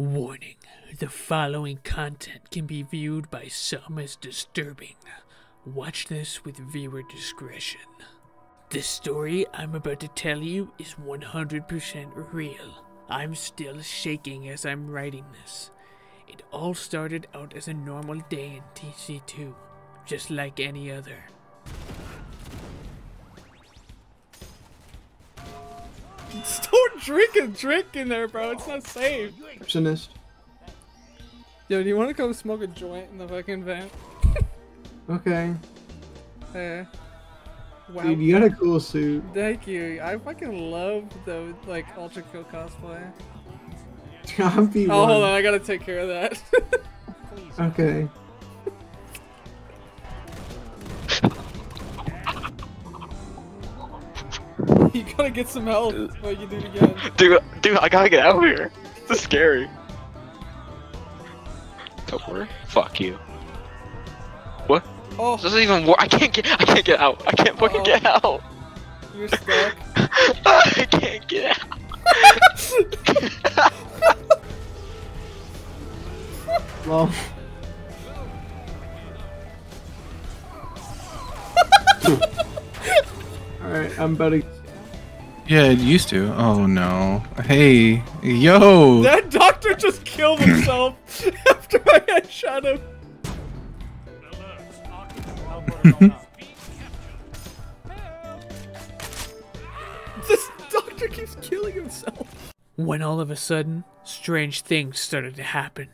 Warning, the following content can be viewed by some as disturbing. Watch this with viewer discretion. The story I'm about to tell you is 100% real. I'm still shaking as I'm writing this. It all started out as a normal day in TC2, just like any other. Don't drink a drink in there, bro. It's not safe. Receptionist. Yo, do you want to come smoke a joint in the fucking van? Okay. Wow. Dude, you got a cool suit. Thank you. I fucking love the like Ultra Kill cosplay. Oh, hold on. I gotta take care of that. Okay. You gotta get some help while you do it again. Dude, I gotta get out of here. This is scary. Don't worry. Fuck you. What? Oh. This doesn't even work. I can't get out. I can't fucking get out. You're stuck. I can't get out. Well. Alright, I'm about to. Yeah, it used to. Oh no. Hey, yo! That doctor just killed himself after I had shot him. This doctor keeps killing himself. When all of a sudden, strange things started to happen.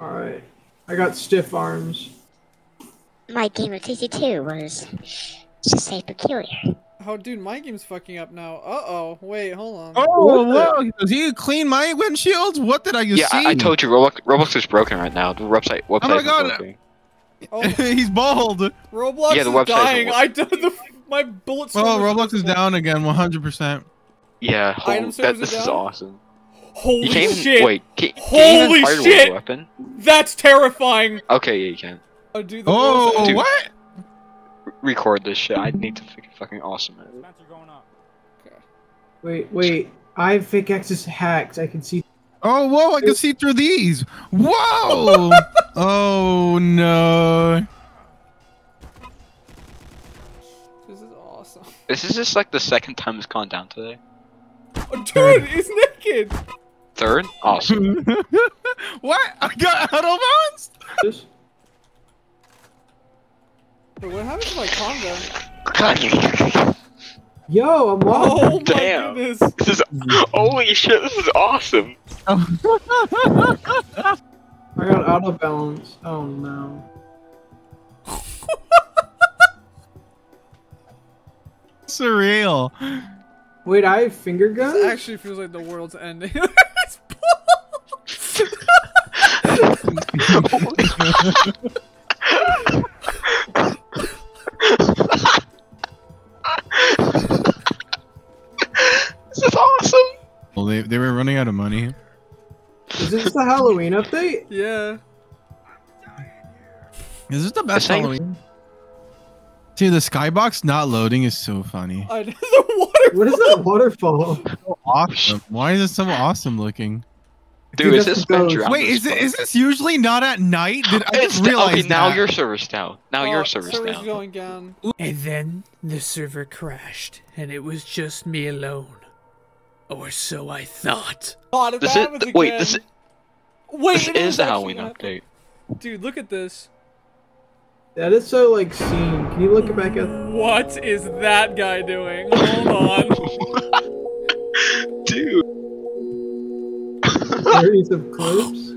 Alright, I got stiff arms. My game of TC2 was just say peculiar. Oh, dude, my game's fucking up now. Uh-oh, wait, hold on. Oh, whoa, did you clean my windshields? What did I just see? Yeah, I told you, Roblox is broken right now. The website oh my God. Oh. He's bald. Roblox yeah, the is dying. I did my bullets. Well, Roblox is down again, 100%. Yeah, this is awesome. Holy shit! Wait, holy shit! Weapon? That's terrifying! Okay, yeah, you can. Oh, dude, dude, what? Record this shit. I need to fucking awesome it. Okay. Wait. I have fake access hacked. I can see. Oh, whoa, I can see through these! Whoa! Oh, no. This is awesome. This is just like the second time it's gone down today. Oh, dude, he's naked! Third? Awesome. What? I got out of bounds? Wait, what happened to my combo? Yo, I'm lost. Oh, damn. My goodness. This is, holy shit, this is awesome. I got out of bounds. Oh, no. Surreal. Wait, I have finger guns? This actually feels like the world's ending. It's This is awesome! Well, they were running out of money. Is this the Halloween update? Yeah. Is this the best Halloween? Dude, the skybox not loading is so funny. I know, the waterfall. What is that waterfall? So awesome. Why is it so awesome looking? Dude, is this Spectre? Wait, is this usually not at night? Did I just realize okay, now your server's down. Now your server's down. Going down. And then the server crashed, and it was just me alone. Or so I thought. God, this is, wait, this is the Halloween update. Dude, look at this. That is so, like, seen. Can you look it back up? What is that guy doing? Hold on. Dude. 30s of clips?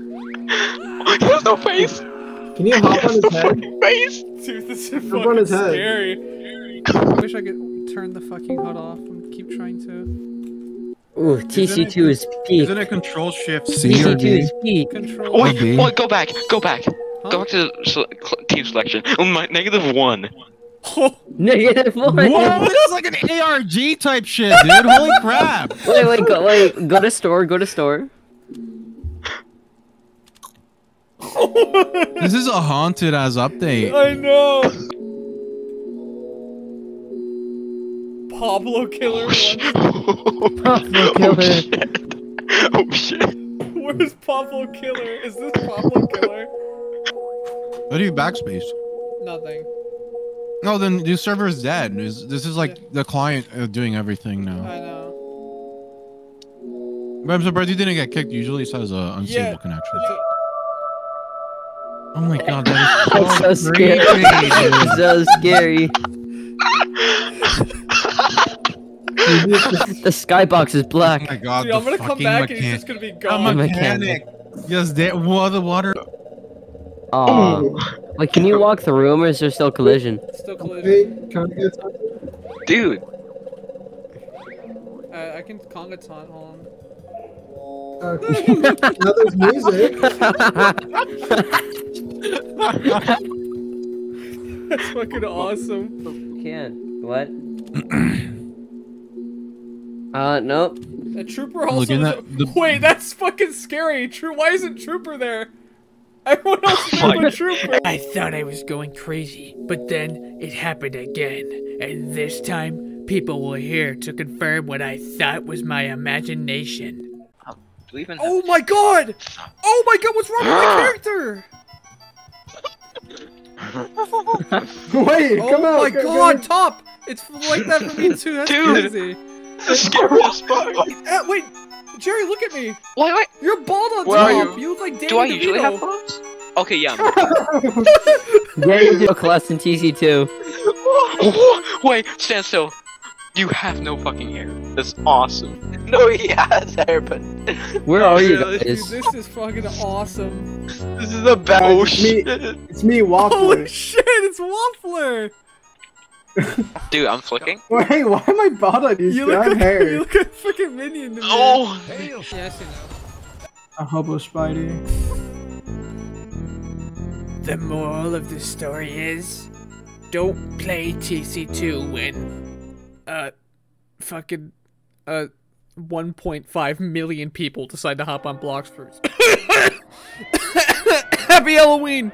He has no face! Can you hop on his head? Face? Dude, this is fucking scary. I wish I could turn the fucking HUD off and keep trying to. Ooh, TC2 is peak. Isn't it control shift C? TC2 is peak. Control. Wait, go back, go back. Huh? Go back to the team selection. Oh my, -1. -1. Whoa, this is like an ARG type shit, dude. Holy crap. Wait, go to store. This is a haunted ass update. I know. Pablo Killer. Oh, shit. Pablo Killer. Oh, shit. Oh, shit. Where's Pablo Killer? Is this Pablo Killer? What do you backspace? Nothing. No, then the server is dead. This is like the client doing everything now. I know. But I'm surprised you didn't get kicked. It usually says unstable connection. Yeah. Oh my god, that is so, so creepy, scary. It's so scary. Dude, the skybox is black. Oh my god, dude, I'm gonna come back and he's just gonna be gone. I'm a mechanic. Yes, the water. Oh. Like, can you walk the room, or is there still collision? Still collision. Dude. I can conga taunt, hold on. Now there's music. That's fucking awesome. Can't. What? Nope. A trooper also. Wait, that's fucking scary. Why isn't Trooper there? Everyone else is a Trooper. I thought I was going crazy, but then it happened again, and this time people were here to confirm what I thought was my imagination. Oh my god! Oh my god! What's wrong with my character? Wait! Come out! Oh my god! Top! It's like that for me too. That's crazy. This is scary as fuck. Wait, Jerry, look at me. Wait, wait. You're bald on top. You look like Danny DeVito. Do I usually have balls? Okay, yeah. Yeah, you do a class in TC2. Wait, stand still. You have no fucking hair. That's awesome. No, he has hair, but... Where are you guys? Dude, this is fucking awesome. This is the best. Oh, shit. It's me, Waffler. Holy shit, it's Waffler. Dude, I'm flicking. Wait, why am I bald on you? You look like hair. You look like a freaking minion to me. Oh! Yes, you know. A hobo spider. The moral of the story is, don't play TC2 when fucking 1.5 million people decide to hop on Blox Fruits. Happy Halloween!